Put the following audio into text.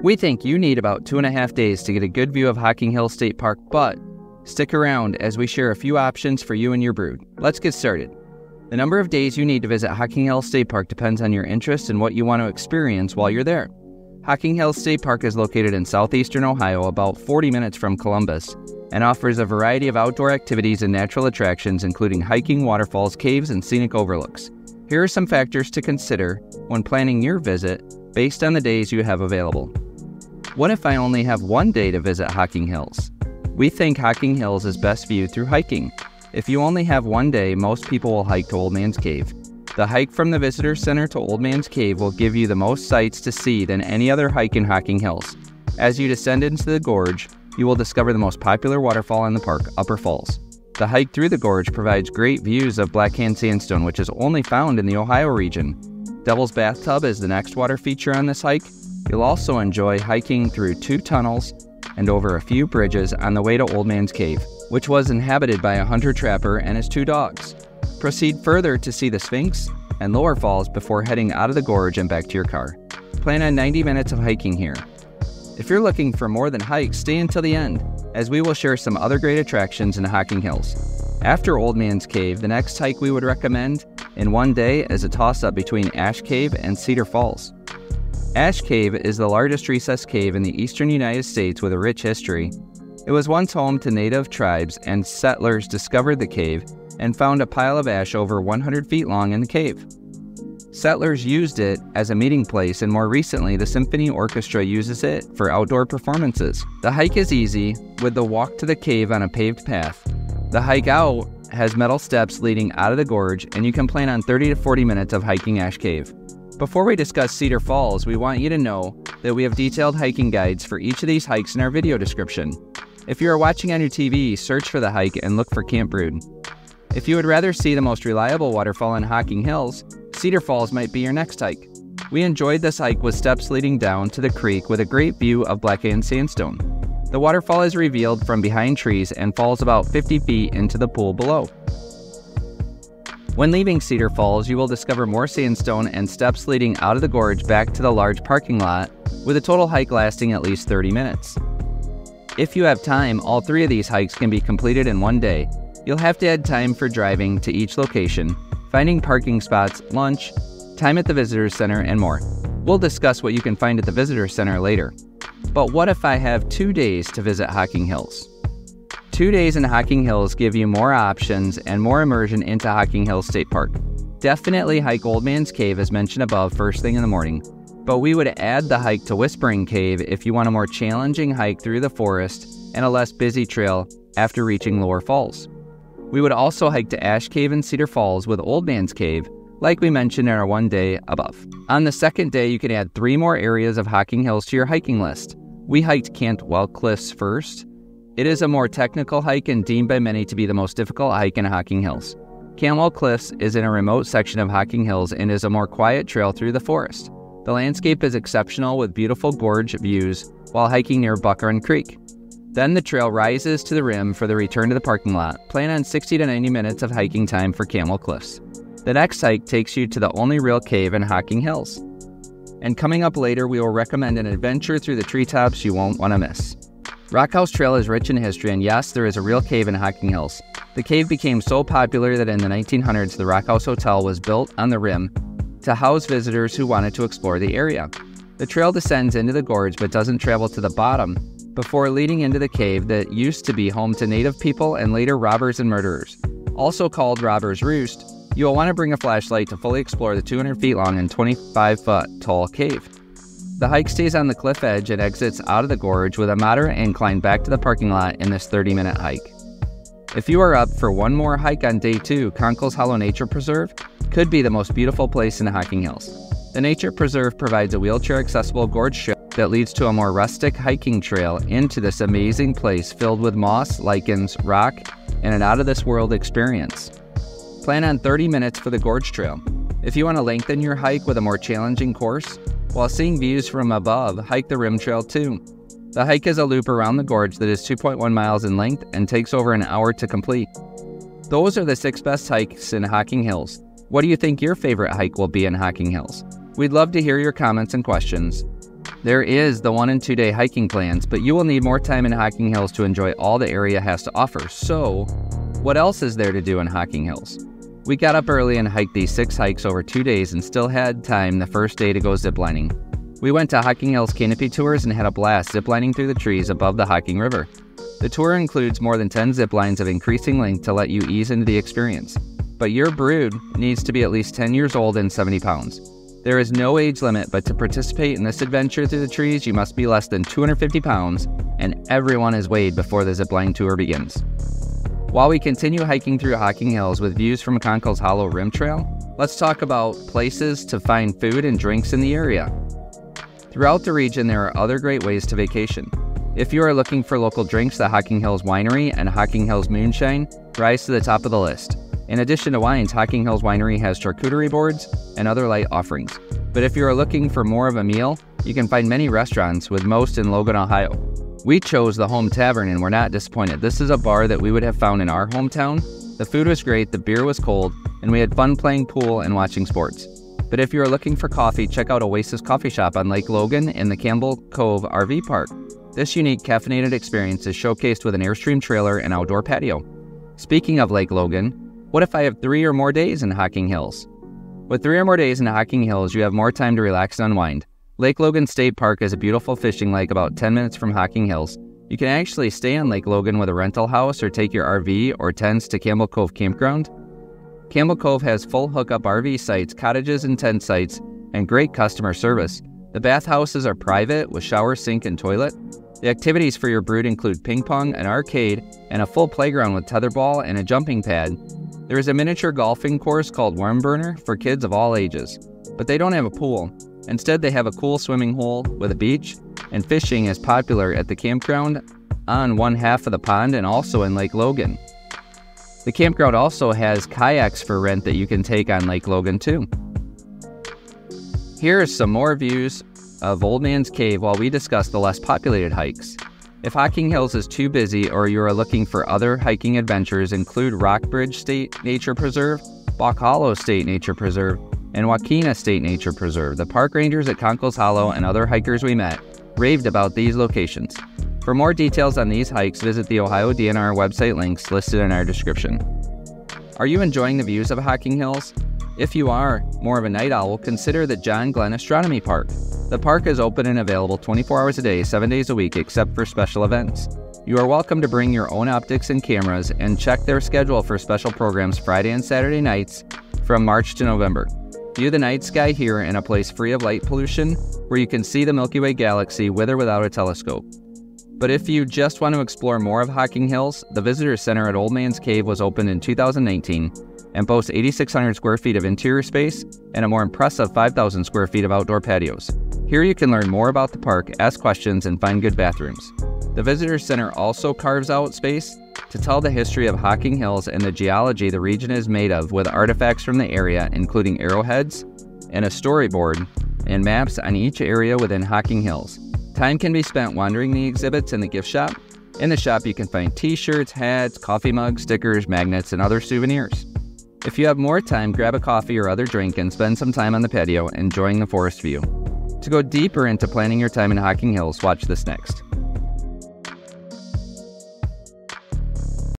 We think you need about 2.5 days to get a good view of Hocking Hills State Park, but stick around as we share a few options for you and your brood. Let's get started. The number of days you need to visit Hocking Hills State Park depends on your interest and what you want to experience while you're there. Hocking Hills State Park is located in southeastern Ohio, about 40 minutes from Columbus, and offers a variety of outdoor activities and natural attractions, including hiking, waterfalls, caves, and scenic overlooks. Here are some factors to consider when planning your visit based on the days you have available. What if I only have one day to visit Hocking Hills? We think Hocking Hills is best viewed through hiking. If you only have one day, most people will hike to Old Man's Cave. The hike from the Visitor Center to Old Man's Cave will give you the most sights to see than any other hike in Hocking Hills. As you descend into the gorge, you will discover the most popular waterfall in the park, Upper Falls. The hike through the gorge provides great views of Blackhand Sandstone, which is only found in the Ohio region. Devil's Bathtub is the next water feature on this hike. You'll also enjoy hiking through 2 tunnels and over a few bridges on the way to Old Man's Cave, which was inhabited by a hunter-trapper and his 2 dogs. Proceed further to see the Sphinx and Lower Falls before heading out of the gorge and back to your car. Plan on 90 minutes of hiking here. If you're looking for more than hikes, stay until the end, as we will share some other great attractions in Hocking Hills. After Old Man's Cave, the next hike we would recommend in one day is a toss-up between Ash Cave and Cedar Falls. Ash Cave is the largest recessed cave in the eastern United States with a rich history. It was once home to native tribes, and settlers discovered the cave and found a pile of ash over 100 feet long in the cave. Settlers used it as a meeting place, and more recently the symphony orchestra uses it for outdoor performances. The hike is easy, with the walk to the cave on a paved path. The hike out has metal steps leading out of the gorge, and you can plan on 30 to 40 minutes of hiking Ash Cave. Before we discuss Cedar Falls, we want you to know that we have detailed hiking guides for each of these hikes in our video description. If you are watching on your TV, search for the hike and look for Camp Brood. If you would rather see the most reliable waterfall in Hocking Hills, Cedar Falls might be your next hike. We enjoyed this hike with steps leading down to the creek with a great view of Blackhand Sandstone. The waterfall is revealed from behind trees and falls about 50 feet into the pool below. When leaving Cedar Falls, you will discover more sandstone and steps leading out of the gorge back to the large parking lot, with a total hike lasting at least 30 minutes. If you have time, all 3 of these hikes can be completed in one day. You'll have to add time for driving to each location, finding parking spots, lunch, time at the visitor center, and more. We'll discuss what you can find at the visitor center later. But what if I have 2 days to visit Hocking Hills? 2 days in Hocking Hills give you more options and more immersion into Hocking Hills State Park. Definitely hike Old Man's Cave as mentioned above first thing in the morning, but we would add the hike to Whispering Cave if you want a more challenging hike through the forest and a less busy trail after reaching Lower Falls. We would also hike to Ash Cave and Cedar Falls with Old Man's Cave, like we mentioned in our one day above. On the second day, you can add 3 more areas of Hocking Hills to your hiking list. We hiked Cantwell Cliffs first. It is a more technical hike and deemed by many to be the most difficult hike in Hocking Hills. Cantwell Cliffs is in a remote section of Hocking Hills and is a more quiet trail through the forest. The landscape is exceptional with beautiful gorge views while hiking near Buckhorn Creek. Then the trail rises to the rim for the return to the parking lot. Plan on 60 to 90 minutes of hiking time for Cantwell Cliffs. The next hike takes you to the only real cave in Hocking Hills. And coming up later, we will recommend an adventure through the treetops you won't want to miss. Rock House Trail is rich in history, and yes, there is a real cave in Hocking Hills. The cave became so popular that in the 1900s, the Rock House Hotel was built on the rim to house visitors who wanted to explore the area. The trail descends into the gorge but doesn't travel to the bottom before leading into the cave that used to be home to native people and later robbers and murderers. Also called Robber's Roost, you will want to bring a flashlight to fully explore the 200 feet long and 25 foot tall cave. The hike stays on the cliff edge and exits out of the gorge with a moderate incline back to the parking lot in this 30-minute hike. If you are up for one more hike on day 2, Conkle's Hollow Nature Preserve could be the most beautiful place in Hocking Hills. The Nature Preserve provides a wheelchair-accessible gorge trail that leads to a more rustic hiking trail into this amazing place filled with moss, lichens, rock, and an out-of-this-world experience. Plan on 30 minutes for the gorge trail. If you want to lengthen your hike with a more challenging course, while seeing views from above, hike the rim trail too. The hike is a loop around the gorge that is 2.1 miles in length and takes over an hour to complete. Those are the 6 best hikes in Hocking Hills. What do you think your favorite hike will be in Hocking Hills? We'd love to hear your comments and questions. There is the 1- and 2-day hiking plans, but you will need more time in Hocking Hills to enjoy all the area has to offer. So, what else is there to do in Hocking Hills? We got up early and hiked these 6 hikes over 2 days and still had time the first day to go ziplining. We went to Hocking Hills Canopy Tours and had a blast ziplining through the trees above the Hocking River. The tour includes more than 10 zip lines of increasing length to let you ease into the experience. But your brood needs to be at least 10 years old and 70 pounds. There is no age limit, but to participate in this adventure through the trees, you must be less than 250 pounds, and everyone is weighed before the zipline tour begins. While we continue hiking through Hocking Hills with views from Conkle's Hollow Rim Trail, let's talk about places to find food and drinks in the area. Throughout the region, there are other great ways to vacation. If you are looking for local drinks, the Hocking Hills Winery and Hocking Hills Moonshine rise to the top of the list. In addition to wines, Hocking Hills Winery has charcuterie boards and other light offerings. But if you are looking for more of a meal, you can find many restaurants, with most in Logan, Ohio. We chose the Home Tavern and were not disappointed. This is a bar that we would have found in our hometown. The food was great, the beer was cold, and we had fun playing pool and watching sports. But if you are looking for coffee, check out Oasis Coffee Shop on Lake Logan and the Campbell Cove RV Park. This unique caffeinated experience is showcased with an Airstream trailer and outdoor patio. Speaking of Lake Logan, what if I have 3 or more days in Hocking Hills? With 3 or more days in Hocking Hills, you have more time to relax and unwind. Lake Logan State Park is a beautiful fishing lake about 10 minutes from Hocking Hills. You can actually stay on Lake Logan with a rental house or take your RV or tents to Campbell Cove Campground. Campbell Cove has full hookup RV sites, cottages and tent sites, and great customer service. The bathhouses are private with shower, sink, and toilet. The activities for your brood include ping pong, an arcade, and a full playground with tetherball and a jumping pad. There is a miniature golfing course called Wormburner for kids of all ages, but they don't have a pool. Instead, they have a cool swimming hole with a beach, and fishing is popular at the campground on 1/2 of the pond and also in Lake Logan. The campground also has kayaks for rent that you can take on Lake Logan too. Here are some more views of Old Man's Cave while we discuss the less populated hikes. If Hocking Hills is too busy or you are looking for other hiking adventures, include Rockbridge State Nature Preserve, Boch Hollow State Nature Preserve, and Waukena State Nature Preserve. The park rangers at Conkle's Hollow and other hikers we met raved about these locations. For more details on these hikes, visit the Ohio DNR website links listed in our description. Are you enjoying the views of Hocking Hills? If you are more of a night owl, consider the John Glenn Astronomy Park. The park is open and available 24 hours a day, 7 days a week, except for special events. You are welcome to bring your own optics and cameras and check their schedule for special programs Friday and Saturday nights from March to November. View the night sky here in a place free of light pollution where you can see the Milky Way galaxy with or without a telescope. But if you just want to explore more of Hocking Hills, the Visitor Center at Old Man's Cave was opened in 2019 and boasts 8,600 square feet of interior space and a more impressive 5,000 square feet of outdoor patios. Here you can learn more about the park, ask questions, and find good bathrooms. The Visitor Center also carves out space to tell the history of Hocking Hills and the geology the region is made of, with artifacts from the area including arrowheads and a storyboard and maps on each area within Hocking Hills. Time can be spent wandering the exhibits and the gift shop. In the shop, you can find t-shirts, hats, coffee mugs, stickers, magnets, and other souvenirs. If you have more time, grab a coffee or other drink and spend some time on the patio enjoying the forest view. To go deeper into planning your time in Hocking Hills, watch this next.